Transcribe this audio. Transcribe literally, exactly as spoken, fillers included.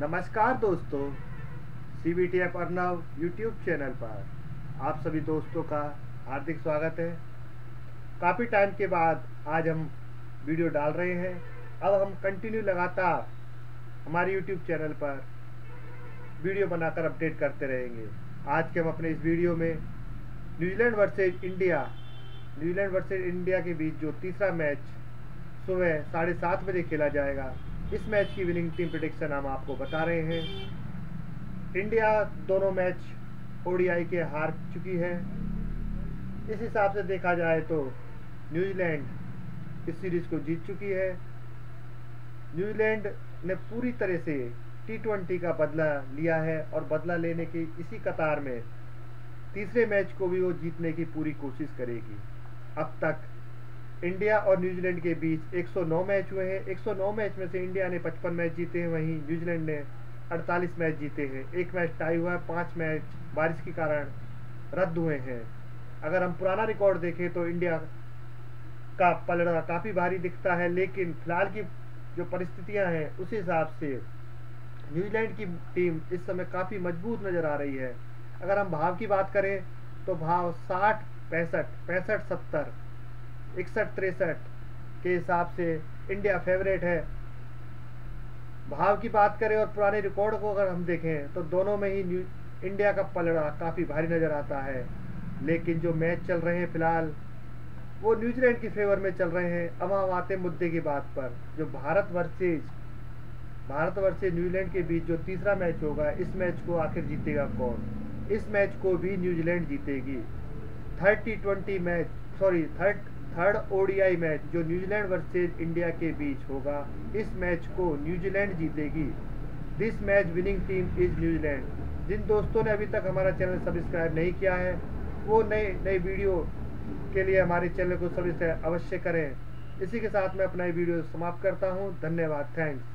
नमस्कार दोस्तों, C B T F Arnav YouTube channel पर आप सभी दोस्तों का हार्दिक स्वागत है। काफ़ी टाइम के बाद आज हम वीडियो डाल रहे हैं। अब हम कंटिन्यू लगातार हमारे यूट्यूब चैनल पर वीडियो बनाकर अपडेट करते रहेंगे। आज के हम अपने इस वीडियो में New Zealand versus India New Zealand versus India के बीच जो तीसरा मैच सुबह साढ़े सात बजे खेला जाएगा, इस मैच की विनिंग टीम प्रेडिक्शन हम आपको बता रहे हैं। इंडिया दोनों मैच ओडीआई के हार चुकी है। इस हिसाब से देखा जाए तो न्यूजीलैंड इस सीरीज़ को जीत चुकी है। न्यूजीलैंड ने पूरी तरह से टी ट्वेंटी का बदला लिया है और बदला लेने की इसी कतार में तीसरे मैच को भी वो जीतने की पूरी कोशिश करेगी। अब तक इंडिया और न्यूजीलैंड के बीच एक सौ नौ मैच हुए हैं। एक सौ नौ मैच में से इंडिया ने पचपन मैच जीते हैं, वहीं न्यूजीलैंड ने अड़तालीस मैच जीते हैं। एक मैच टाई हुआ है, पाँच मैच बारिश के कारण रद्द हुए हैं। अगर हम पुराना रिकॉर्ड देखें तो इंडिया का पलड़ा काफ़ी भारी दिखता है, लेकिन फिलहाल की जो परिस्थितियाँ हैं उस हिसाब से न्यूजीलैंड की टीम इस समय काफ़ी मजबूत नज़र आ रही है। अगर हम भाव की बात करें तो भाव साठ पैंसठ पैंसठ सत्तर इकसठ तिरसठ के हिसाब से इंडिया फेवरेट है। भाव की बात करें और पुराने रिकॉर्ड को अगर हम देखें तो दोनों में ही न्यू इंडिया का पलड़ा काफ़ी भारी नज़र आता है, लेकिन जो मैच चल रहे हैं फिलहाल वो न्यूजीलैंड की फेवर में चल रहे हैं। अब हम आते हैं मुद्दे की बात पर, जो Bharat versus Bharat versus New Zealand के बीच जो तीसरा मैच होगा, इस मैच को आखिर जीतेगा कौन? इस मैच को भी न्यूजीलैंड जीतेगी। Third T twenty match sorry third third ODI match जो न्यूजीलैंड वर्सेज इंडिया के बीच होगा, इस मैच को न्यूजीलैंड जीतेगी। This match winning team is New Zealand. जिन दोस्तों ने अभी तक हमारा चैनल सब्सक्राइब नहीं किया है वो नए नए वीडियो के लिए हमारे चैनल को सब्सक्राइब अवश्य करें। इसी के साथ मैं अपना वीडियो समाप्त करता हूँ। धन्यवाद। थैंक्स।